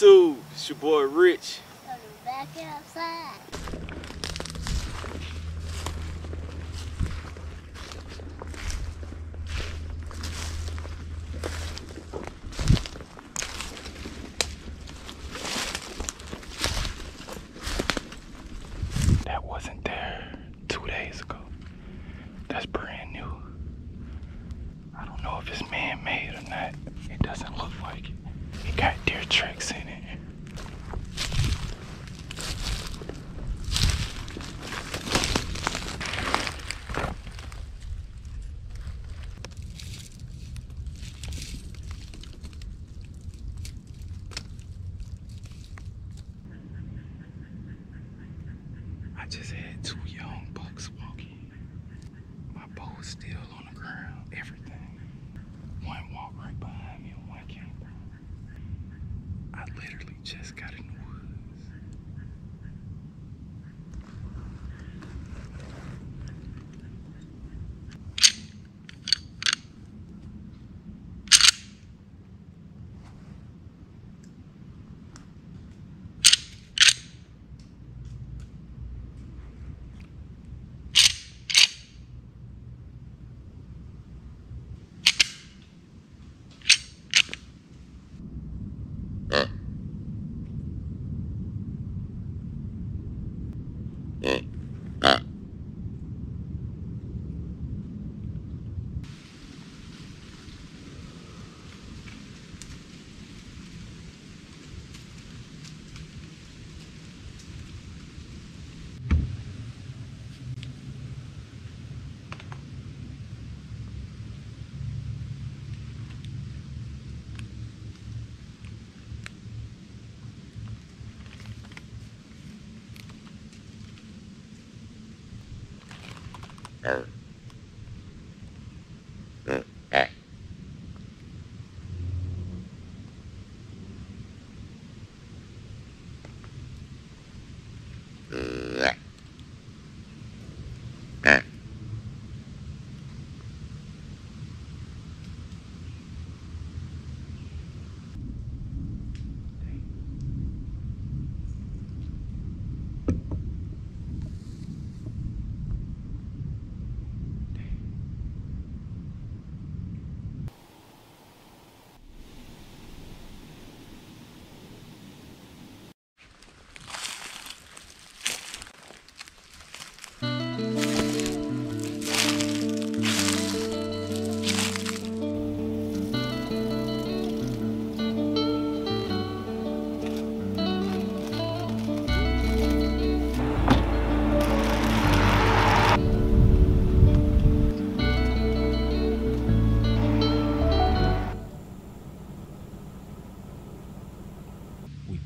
YouTube, it's your boy Rich. Coming back outside. That wasn't there 2 days ago. That's brand new. I don't know if it's man-made or not. It doesn't look like it. It got deer tracks in it. I just had 2 young bucks walking. My bow was still on the ground, everything. One walked right behind me and one came back. I literally just got in the woods.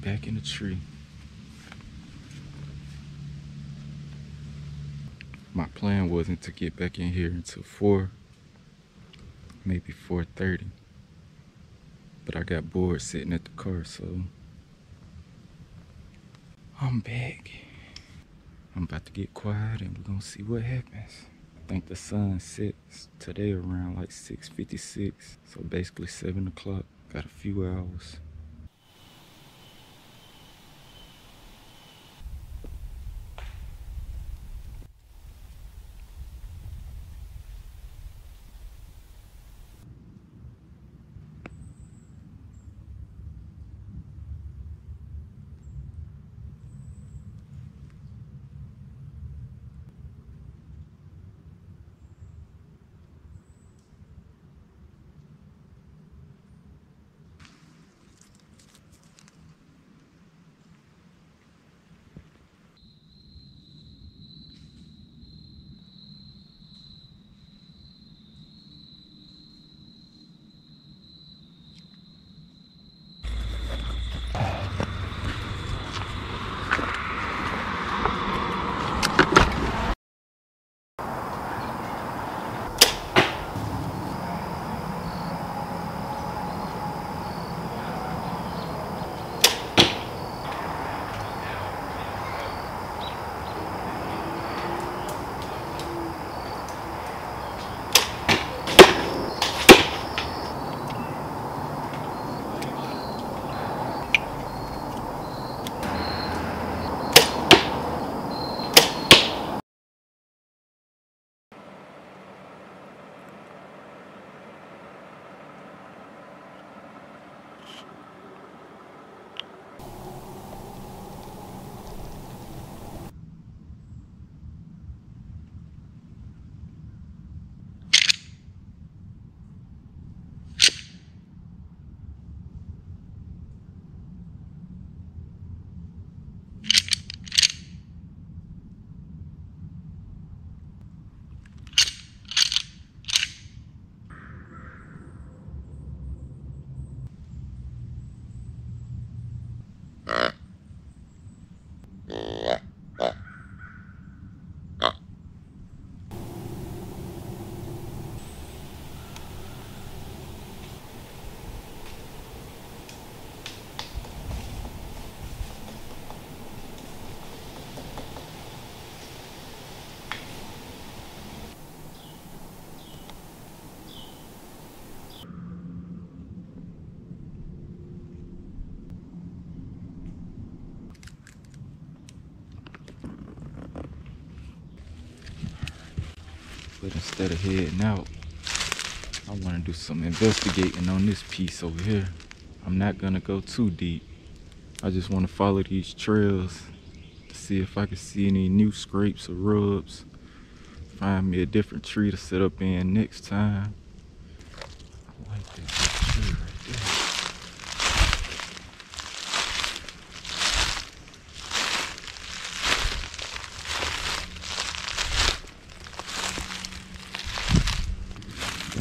Back in the tree. My plan wasn't to get back in here until 4, maybe 4:30. But I got bored sitting at the car, so I'm back. I'm about to get quiet and we're gonna see what happens. I think the sun sets today around like 6:56, so basically 7 o'clock. Got a few hours. but instead of heading out, I want to do some investigating on this piece over here. I'm not going to go too deep. I just want to follow these trails to see if I can see any new scrapes or rubs. Find me a different tree to set up in next time. I like that tree right there.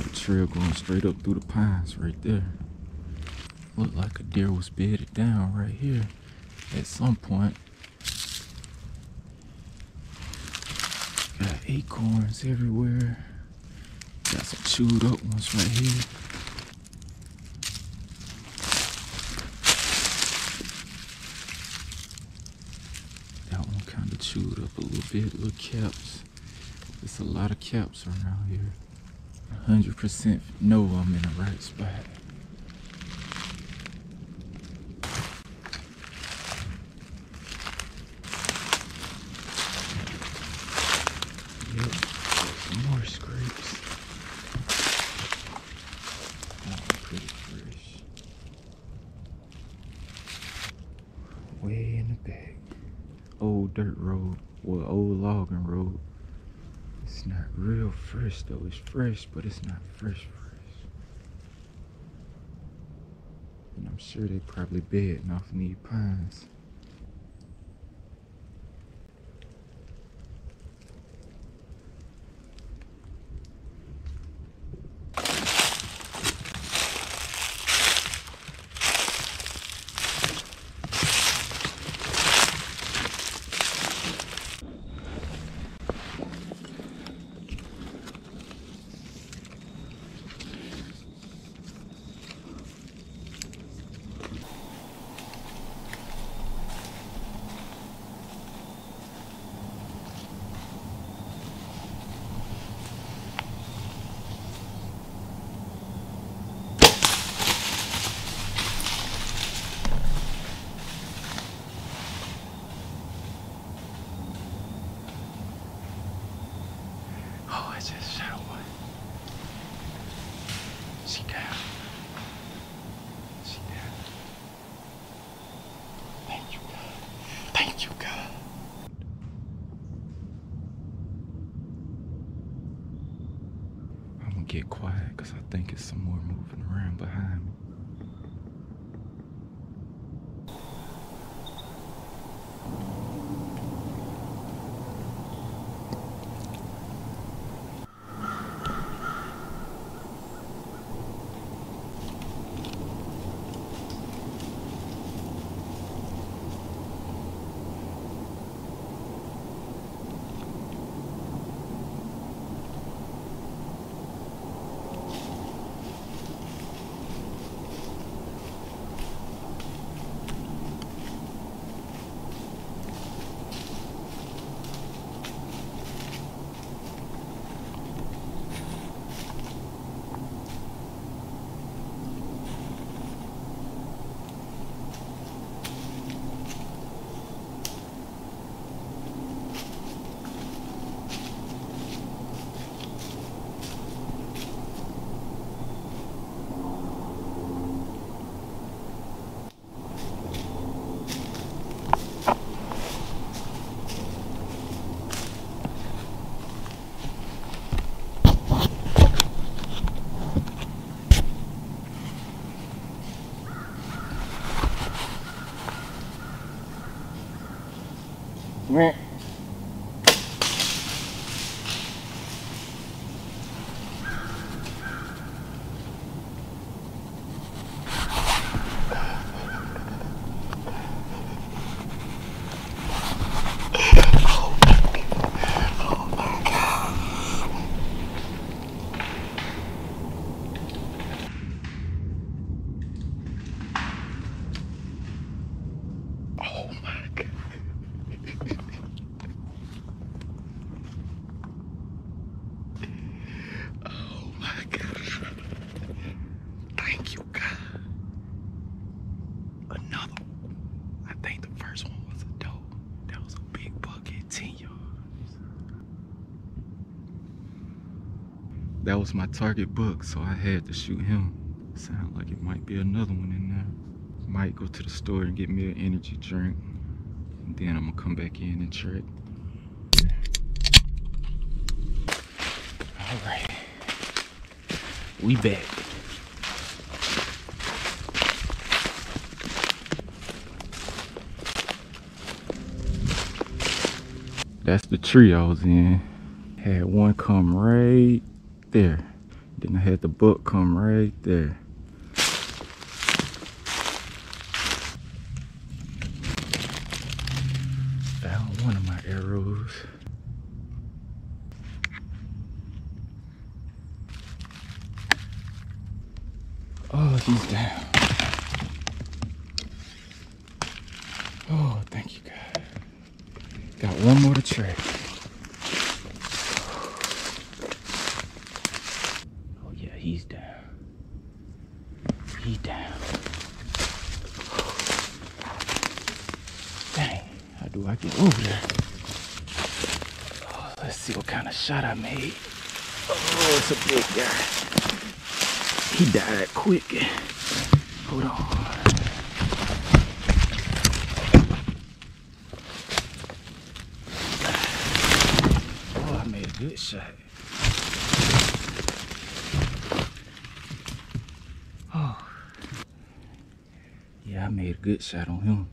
Got a trail going straight up through the pines right there. Looked like a deer was bedded down right here at some point. Got acorns everywhere. Got some chewed up ones right here. That one kind of chewed up a little bit. Little caps. There's a lot of caps around here. 100% know I'm in the right spot. Dirt road, well, old logging road. It's not real fresh though. It's fresh, but it's not fresh. And I'm sure they probably bedding off these pines. Get quiet, because I think it's some more moving around behind me. Meh. that was my target buck, so I had to shoot him. Sound like it might be another one in there. Might go to the store and get me an energy drink, and then I'm gonna come back in and check. All right, we back. That's the tree I was in. Had one come right there. Then I had the buck come right there. Found one of my arrows. Oh, she's down. Oh, thank you, God. Got one more to track. Oh yeah, he's down. He down. Dang, how do I get over there? Oh, let's see what kind of shot I made. Oh, it's a big guy. He died quick. Hold on. Good shot. Oh. Yeah, I made a good shot on him.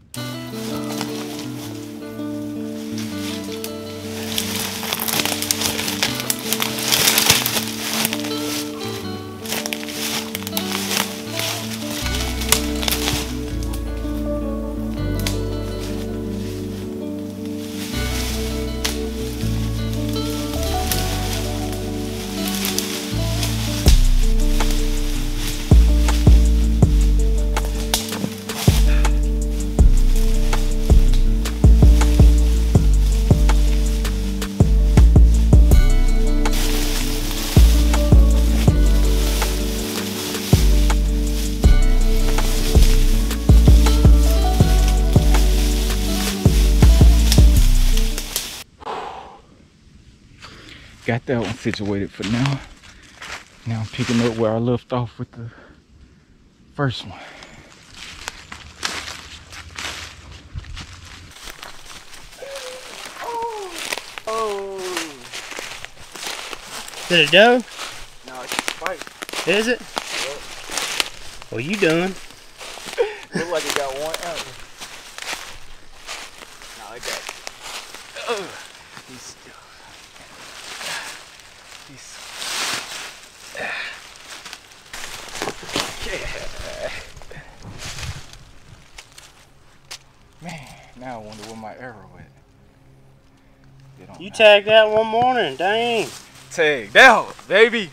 Got that one situated for now. Now I'm picking up where I left off with the first one. Oh. Is it a doe? No, it's a spike. Is it? Yep. What are you doing? Look like it got one out. No, it got two. Oh. He's still. Yeah. Man, now I wonder where my arrow at. You tagged that one morning, dang. Tagged out, baby.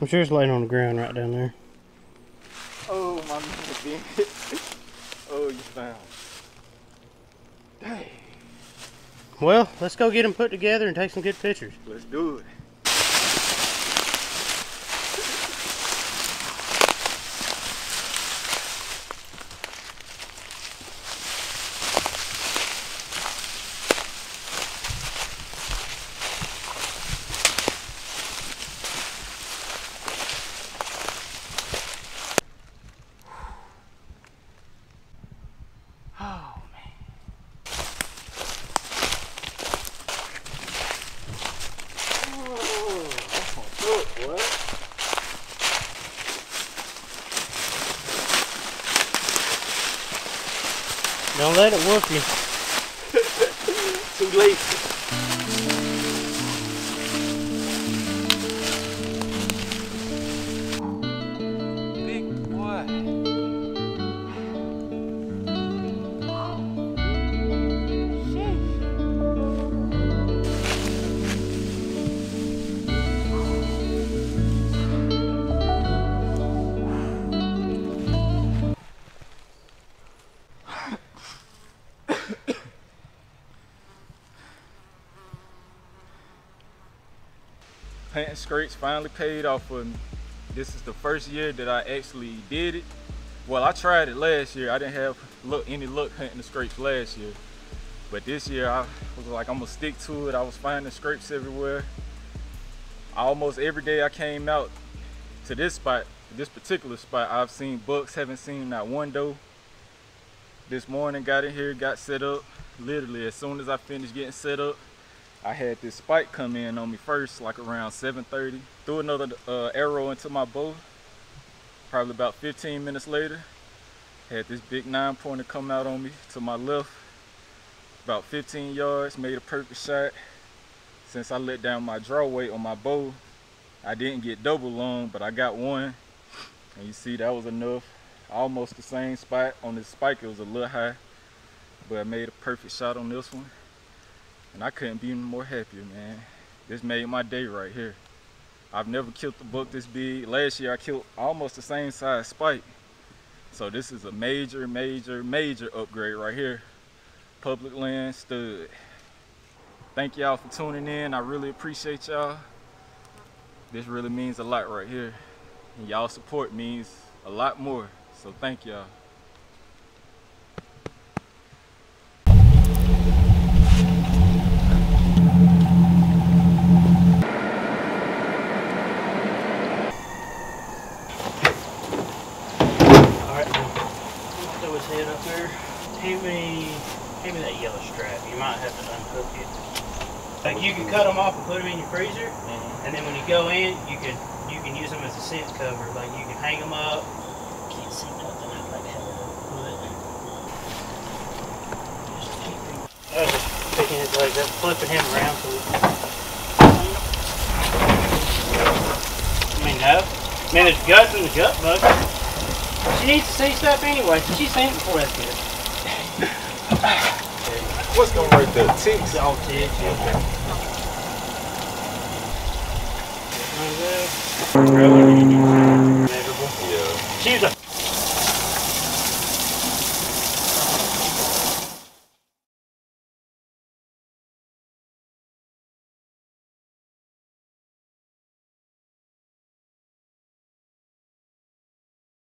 I'm sure it's laying on the ground right down there. Oh, my man. Oh, you found. Dang. Well, let's go get them put together and take some good pictures. Let's do it. Don't let it whoop you. Too late. Big boy. Planting scrapes finally paid off for me. This is the first year that I actually did it. Well, I tried it last year. I didn't have any luck hunting the scrapes last year. But this year I was like, I'm gonna stick to it. I was finding scrapes everywhere. almost every day I came out to this spot, this particular spot, I've seen bucks, haven't seen not one doe. This morning got in here, got set up. Literally as soon as I finished getting set up, I had this spike come in on me first, like around 7:30. Threw another arrow into my bow. Probably about 15 minutes later, had this big 9-pointer come out on me to my left, about 15 yards, made a perfect shot. Since I let down my draw weight on my bow, I didn't get double long, but I got one. And you see, that was enough. Almost the same spot on this spike, it was a little high, but I made a perfect shot on this one. And I couldn't be more happier, man. This made my day right here. I've never killed a buck this big. Last year I killed almost the same size spike. So this is a major, major, major upgrade right here. Public land stud. Thank y'all for tuning in. I really appreciate y'all. This really means a lot right here. And y'all support means a lot more. So thank y'all. Give me that yellow strap. You might have to unhook it. Like you can cut them off and put them in your freezer, and then when you go in, you can use them as a scent cover. Like you can hang them up. Can't see nothing. I like having a foot. Just keep him. I was just picking his legs up, flipping him around so we can. I mean, no. I mean, there's guts in the gut bug. She needs to see stuff anyway. She's seen it before. That's good. What's going right there? Ticks? All ticks, yeah. She was a